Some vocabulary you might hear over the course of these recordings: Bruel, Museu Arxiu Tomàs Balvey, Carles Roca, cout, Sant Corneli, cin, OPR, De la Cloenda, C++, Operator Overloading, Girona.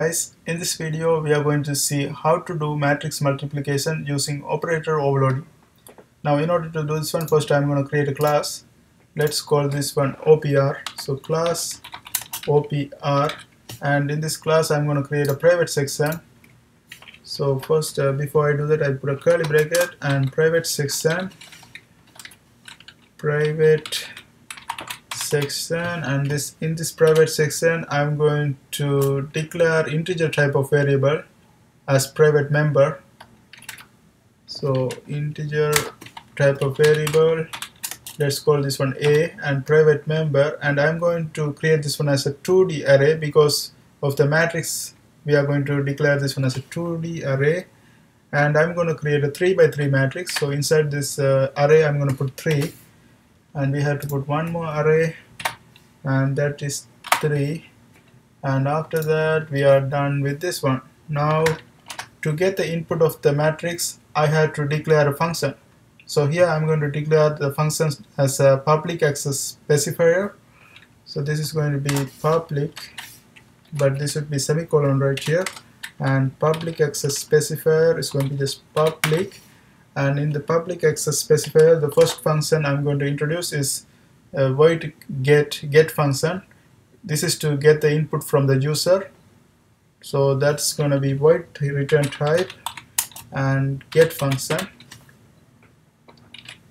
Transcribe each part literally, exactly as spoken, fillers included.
Guys, in this video we are going to see how to do matrix multiplication using operator overloading. Now in order to do this one, first I'm going to create a class. Let's call this one O P R. So class O P R, and in this class I'm going to create a private section. So first uh, before I do that, I put a curly bracket and private section, private section, and this in this private section I'm going to declare integer type of variable as private member. So integer type of variable, let's call this one A, and private member, and I'm going to create this one as a two D array because of the matrix. We are going to declare this one as a two D array, and I'm going to create a three by three matrix. So inside this uh, array I'm going to put three, and we have to put one more array, and that is three, and after that we are done with this one. Now to get the input of the matrix, I had to declare a function. So here I'm going to declare the function as a public access specifier. So this is going to be public, but this would be semicolon right here, and public access specifier is going to be just public. And in the public access specifier, the first function I'm going to introduce is a void get get function. This is to get the input from the user. So that's going to be void return type and get function,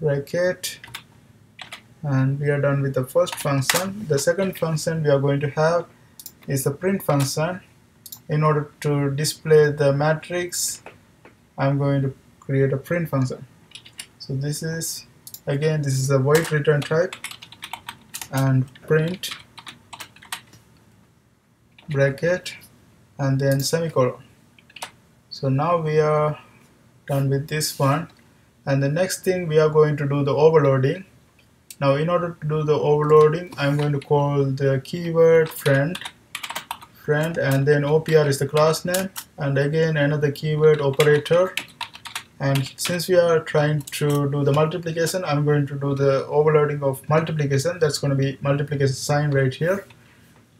bracket, and we are done with the first function. The second function we are going to have is the print function. In order to display the matrix, I'm going to create a print function. So this is again this is a void return type and print, bracket, and then semicolon. So now we are done with this one, and the next thing we are going to do the overloading. Now in order to do the overloading, I'm going to call the keyword friend friend and then O P R is the class name, and again another keyword operator. And since we are trying to do the multiplication, I'm going to do the overloading of multiplication. That's going to be multiplication sign right here,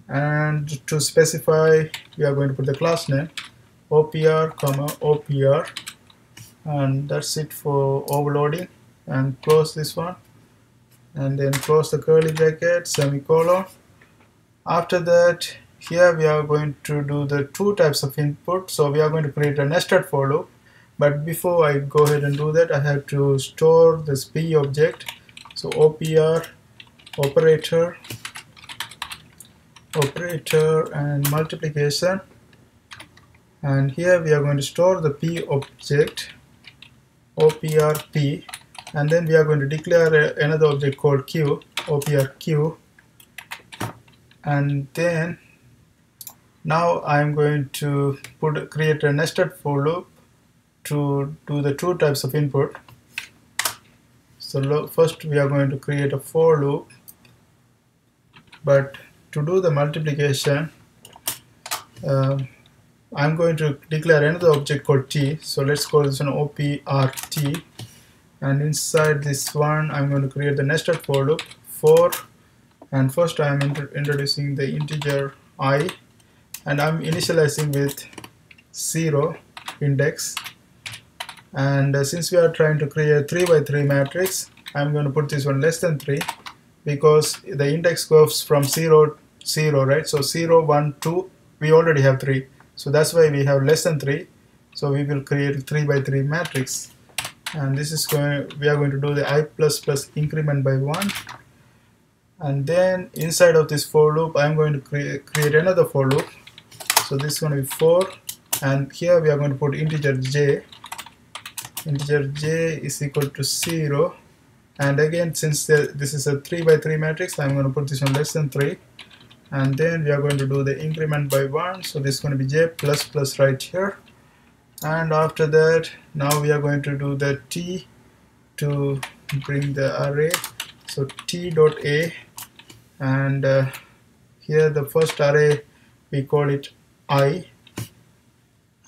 and to specify we are going to put the class name O P R comma O P R, and that's it for overloading. And close this one, and then close the curly bracket, semicolon. After that, here we are going to do the two types of input. So we are going to create a nested for loop. But before I go ahead and do that, I have to store this P object. So O P R, operator, operator, and multiplication. And here we are going to store the P object, O P R P, and then we are going to declare a, another object called Q, O P R Q. And then now I'm going to put create a nested for loop to do the two types of input. So first we are going to create a for loop, but to do the multiplication uh, I'm going to declare another object called T. So let's call this one O P R T, and inside this one I'm going to create the nested for loop for, and first I am introducing the integer I, and I'm initializing with zero index. And uh, since we are trying to create a three by three matrix, I'm going to put this one less than three because the index goes from zero, zero, right? So zero, one, two, we already have three. So that's why we have less than three. So we will create a three by three matrix. And this is going, we are going to do the I++ increment by one. And then inside of this for loop, I'm going to cre create another for loop. So this is going to be four. And here we are going to put integer j. Integer j is equal to zero, and again since the, this is a three by three matrix, I'm going to put this one less than three, and then we are going to do the increment by one. So this is going to be j plus plus right here, and after that now we are going to do the t to bring the array. So t dot a, and uh, here the first array we call it I,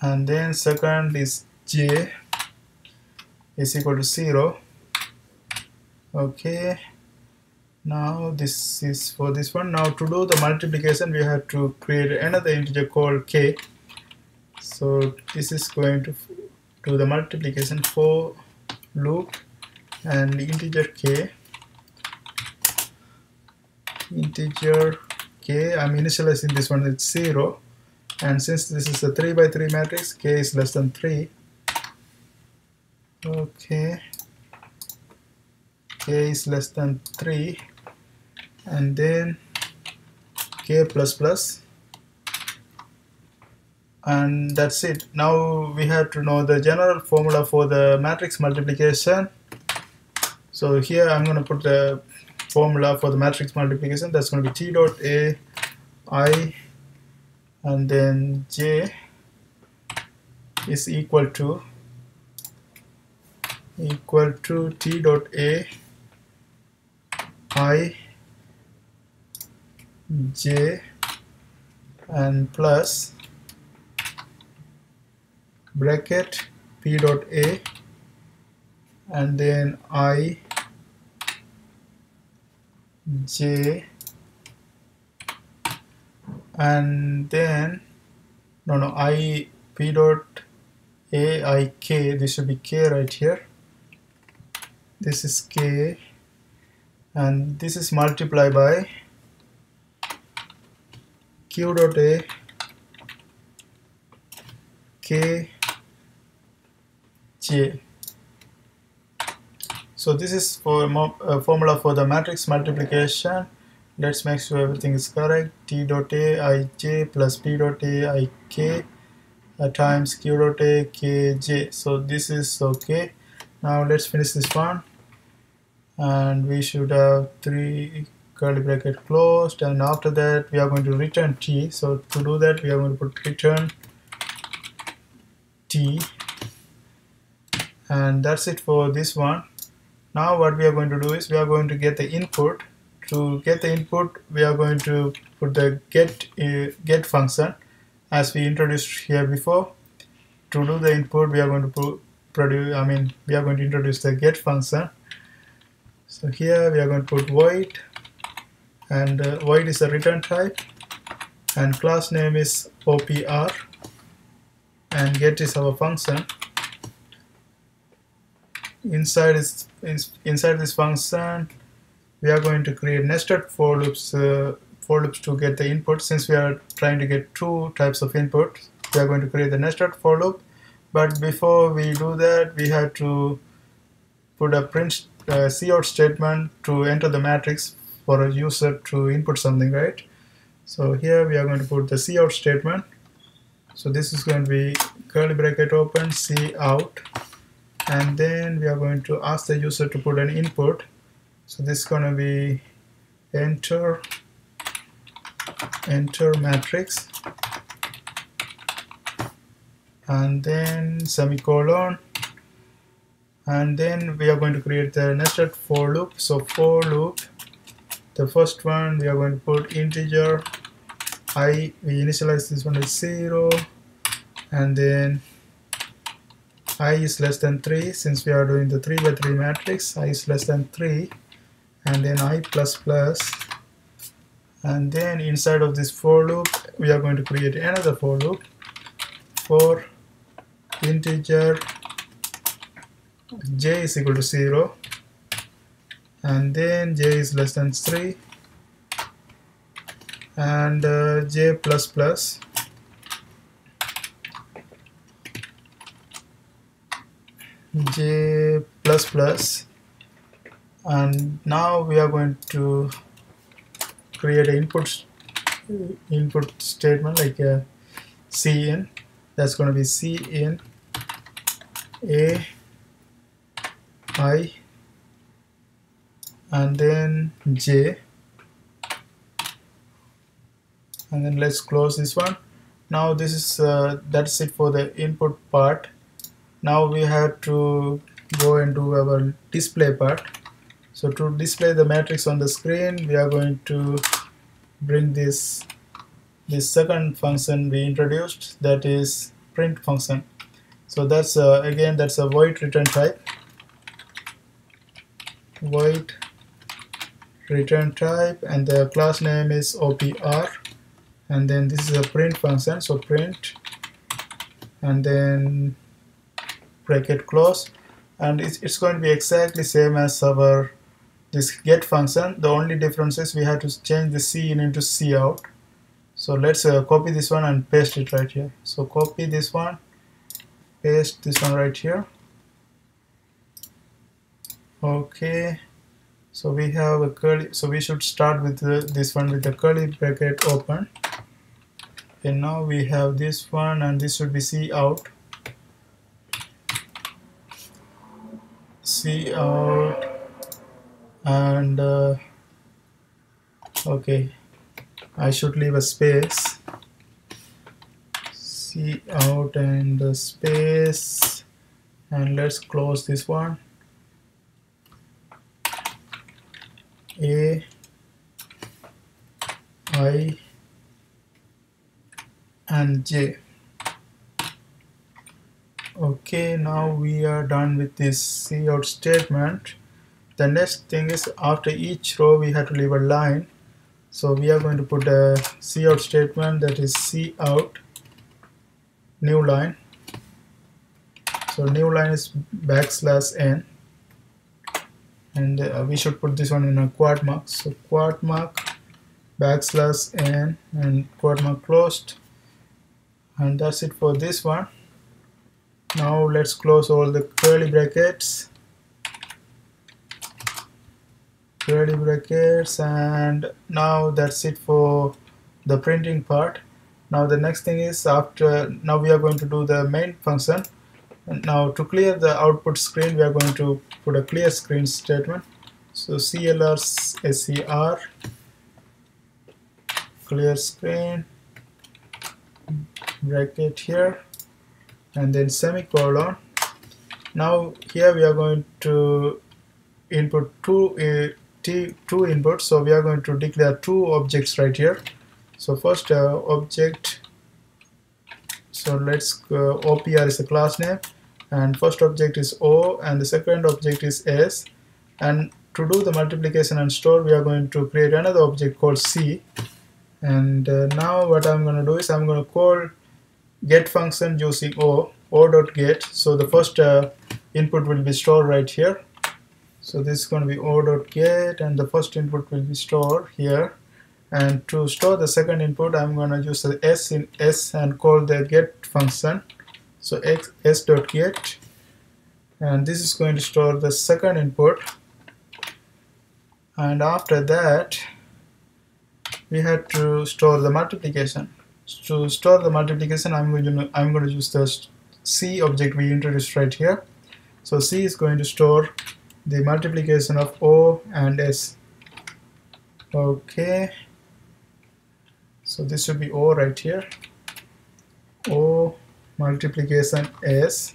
and then second is j is equal to zero. Okay, Now this is for this one. Now to do the multiplication we have to create another integer called k. So this is going to do the multiplication for loop and integer k. Integer k, I'm initializing this one at zero, and since this is a three by three matrix, k is less than three. Okay, k is less than three, and then k plus plus, and that's it. Now we have to know the general formula for the matrix multiplication. So here I'm going to put the formula for the matrix multiplication. That's going to be T dot A I and then J is equal to equal to T dot A I J and plus bracket P dot A and then I J and then no no I P dot A I K. This should be K right here. This is K and this is multiplied by Q dot A K J. So this is for a formula for the matrix multiplication. Let's make sure everything is correct. T dot A I J plus P dot A I K times Q dot A K J. So this is okay. Now let's finish this one, and we should have three curly bracket closed, and after that we are going to return T. So to do that we are going to put return T, and that's it for this one. Now what we are going to do is we are going to get the input. To get the input we are going to put the get, uh, get function as we introduced here before. To do the input we are going to produce, I mean we are going to introduce the get function. So here we are going to put void, and uh, void is a return type, and class name is O P R, and get is our function. Inside is inside this function we are going to create nested for loops uh, for loops to get the input. Since we are trying to get two types of input, we are going to create the nested for loop, but before we do that we have to put a print uh, cout statement to enter the matrix for a user to input something, right? So here we are going to put the cout statement. So this is going to be curly bracket open cout, and then we are going to ask the user to put an input. So this is going to be enter enter matrix and then semicolon, and then we are going to create the nested for loop. So for loop, the first one we are going to put integer I, we initialize this one as zero, and then I is less than three, since we are doing the three by three matrix. I is less than three, and then I plus plus, and then inside of this for loop we are going to create another for loop for integer j is equal to zero, and then j is less than three, and uh, j plus plus. J plus plus, and now we are going to create an input input statement like a cin. That's going to be cin a I and then j, and then let's close this one. Now this is uh, that's it for the input part. Now we have to go and do our display part. So to display the matrix on the screen, we are going to bring this this second function we introduced, that is print function. So that's uh, again that's a void return type. Void return type, and the class name is O P R, and then this is a print function, so print, and then bracket close, and it's, it's going to be exactly same as our this get function. The only difference is we have to change the C in into C out. So let's uh, copy this one and paste it right here. So copy this one, paste this one right here. Okay, so we have a curly, so we should start with the, this one with the curly bracket open, and now we have this one, and this should be C out, C out, and uh, okay, I should leave a space, C out and the space, and let's close this one, A I and J. Okay, now we are done with this C out statement. The next thing is after each row we have to leave a line. So we are going to put a C out statement that is C out new line. So new line is backslash n, and uh, we should put this one in a quad mark. So quad mark backslash n and quad mark closed, and that's it for this one. Now let's close all the curly brackets. Curly brackets, and now that's it for the printing part. Now the next thing is after now we are going to do the main function. And now to clear the output screen, we are going to put a clear screen statement. So clr scr clear screen bracket here, and then semicolon. Now here we are going to input two. Uh, two inputs, so we are going to declare two objects right here. So first uh, object, so let's uh, O P R is the class name, and first object is O and the second object is S, and to do the multiplication and store we are going to create another object called C, and uh, now what I'm going to do is I'm going to call get function using O, O.get, so the first uh, input will be stored right here. So this is going to be O.get, and the first input will be stored here. And to store the second input, I'm going to use the S in S and call the get function. So S.get, and this is going to store the second input. And after that, we have to store the multiplication. To store the multiplication, I'm going to I'm going to use the C object we introduced right here. So C is going to store the multiplication of O and S. Okay, so this should be O right here, O multiplication S,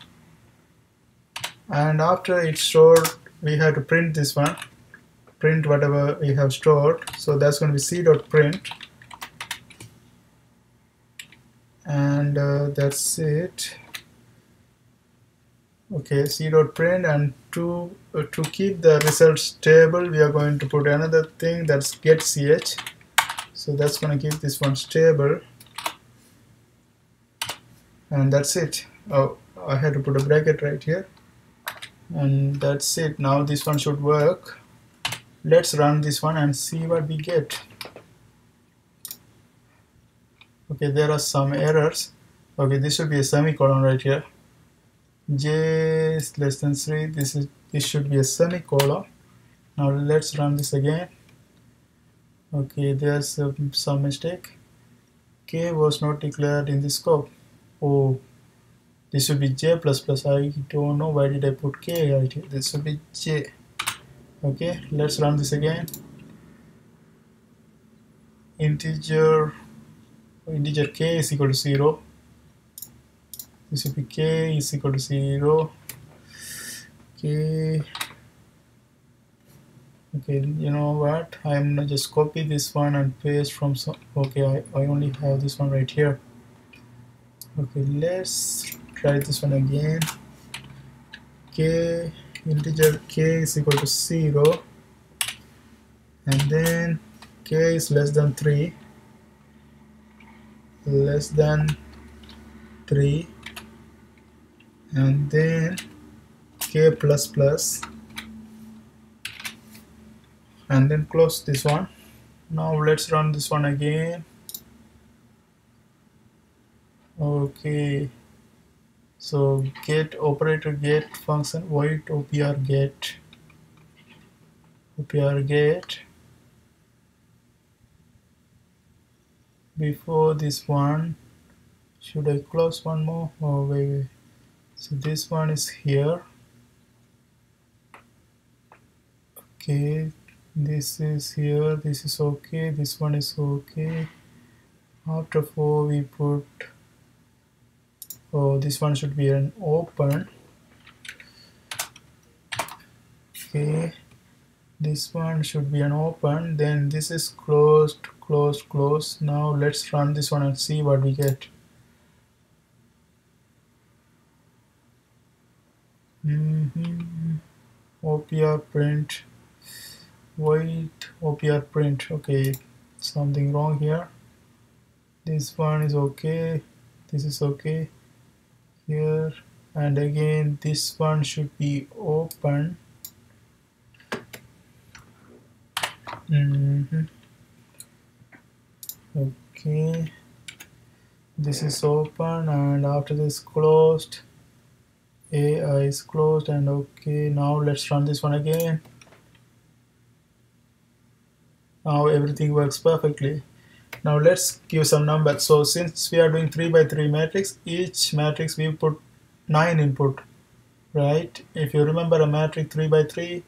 and after it's stored we have to print this one, print whatever we have stored. So that's going to be C.print, and uh, that's it. Okay, C.print, and to uh, to keep the results stable we are going to put another thing, that's get ch, so that's going to keep this one stable, and that's it. Oh, I had to put a bracket right here, and that's it. Now this one should work. Let's run this one and see what we get. Okay, there are some errors. Okay, this should be a semicolon right here, J is less than three, this is this should be a semicolon. Now let's run this again. Okay, there's uh, some mistake. K was not declared in the scope. Oh, this should be J plus plus. I don't know why did I put K right here. This should be J. Okay, let's run this again. Integer integer K is equal to zero. This will be K is equal to zero. K. Okay, you know what? I'm gonna just copy this one and paste from some. Okay, I, I only have this one right here. Okay, let's try this one again. K integer K is equal to zero. and then k is less than three, less than three, and then k plus plus, and then close this one. Now let's run this one again. Okay, so get operator, get function void opr get, opr get. Before this one, should I close one more? Oh wait, wait. So this one is here. Okay, this is here. This is okay. This one is okay. After four, we put. Oh, this one should be an open. Okay, this one should be an open. Then this is closed. Close, close. Now let's run this one and see what we get. Mm-hmm. O P R print, void O P R print. Okay, something wrong here. This one is okay. This is okay. Here and again, this one should be open. Mm-hmm. Okay, this is open, and after this closed, A I is closed, and okay, now let's run this one again. Now everything works perfectly. Now let's give some numbers. So since we are doing three by three matrix, each matrix we put nine input, right? If you remember a matrix three by three,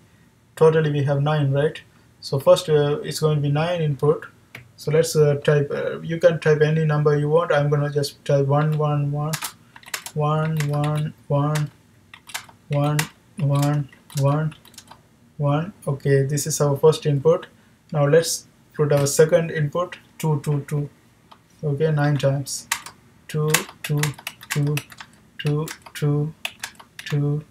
totally we have nine, right? So first uh, it's going to be nine input. So let's uh, type, uh, you can type any number you want. I'm gonna just type one, one, one, one, one, one, one, one, one. Okay, this is our first input. Now let's put our second input, two, two, two. Okay, nine times. two, two, two, two, two, two,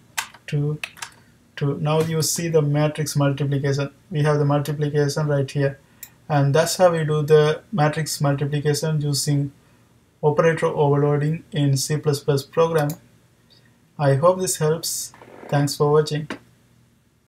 two. Now you see the matrix multiplication. We have the multiplication right here. And that's how we do the matrix multiplication using operator overloading in C plus plus programming. I hope this helps. Thanks for watching.